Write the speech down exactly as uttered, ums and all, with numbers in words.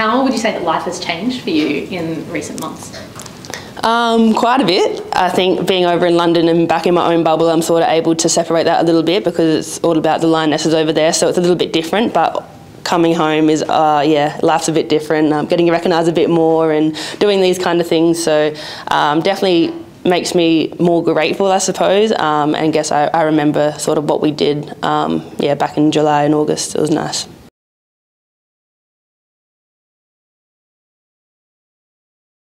how would you say that life has changed for you in recent months? Um, quite a bit. I think being over in London and back in my own bubble, I'm sort of able to separate that a little bit because it's all about the lionesses over there, so it's a little bit different. But coming home is, uh, yeah, life's a bit different. I'm getting recognised a bit more and doing these kind of things. So um, definitely makes me more grateful, I suppose. Um, and guess I, I remember sort of what we did, um, yeah, back in July and August. It was nice.